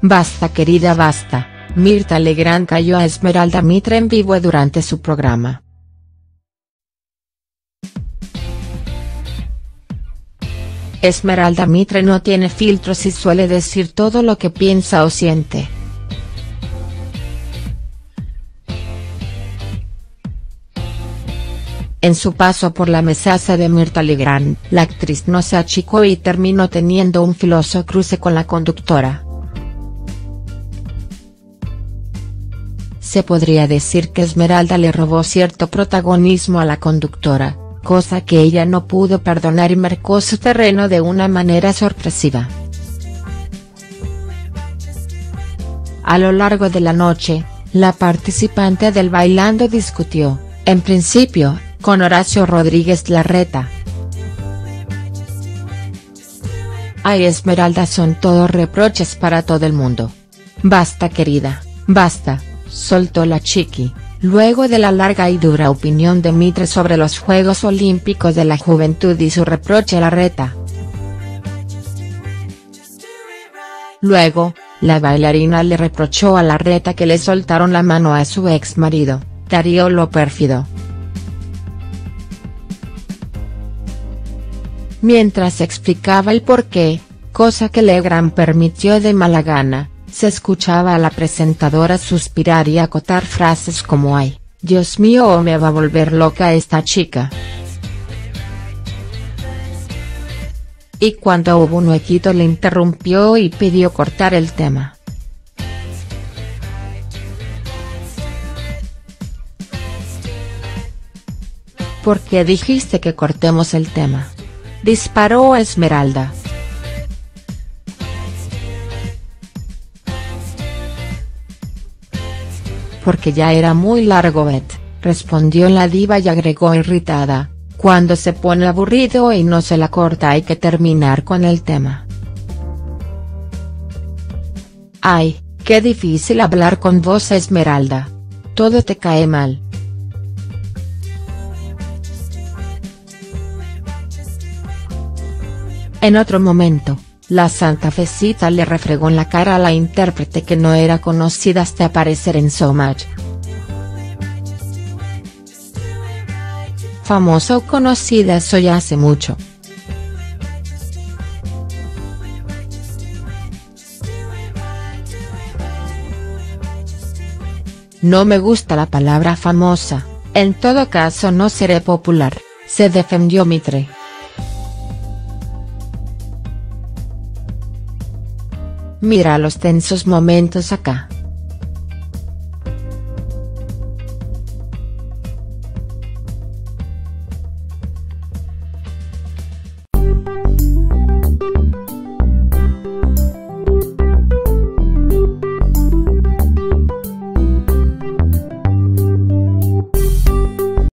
Basta querida basta, Mirtha Legrand cayó a Esmeralda Mitre en vivo durante su programa. Esmeralda Mitre no tiene filtros y suele decir todo lo que piensa o siente. En su paso por la mesaza de Mirtha Legrand, la actriz no se achicó y terminó teniendo un filoso cruce con la conductora. Se podría decir que Esmeralda le robó cierto protagonismo a la conductora, cosa que ella no pudo perdonar y marcó su terreno de una manera sorpresiva. A lo largo de la noche, la participante del Bailando discutió, en principio, con Horacio Rodríguez Larreta. Ay Esmeralda, son todos reproches para todo el mundo. Basta querida, basta, soltó la chiqui, luego de la larga y dura opinión de Mitre sobre los Juegos Olímpicos de la Juventud y su reproche a Larreta. Luego, la bailarina le reprochó a Larreta que le soltaron la mano a su ex marido, Darío Lopérfido. Mientras explicaba el porqué, cosa que Legrand permitió de mala gana, se escuchaba a la presentadora suspirar y acotar frases como ay, Dios mío, me va a volver loca esta chica. Y cuando hubo un huequito le interrumpió y pidió cortar el tema. ¿Por qué dijiste que cortemos el tema?, disparó Esmeralda. Porque ya era muy largo, respondió la diva y agregó irritada, cuando se pone aburrido y no se la corta hay que terminar con el tema. Ay, qué difícil hablar con vos Esmeralda. Todo te cae mal. En otro momento, la santafesita le refregó en la cara a la intérprete que no era conocida hasta aparecer en So Famosa o conocida, eso ya hace mucho. No me gusta la palabra famosa, en todo caso no seré popular, se defendió Mitre. Mira los tensos momentos acá.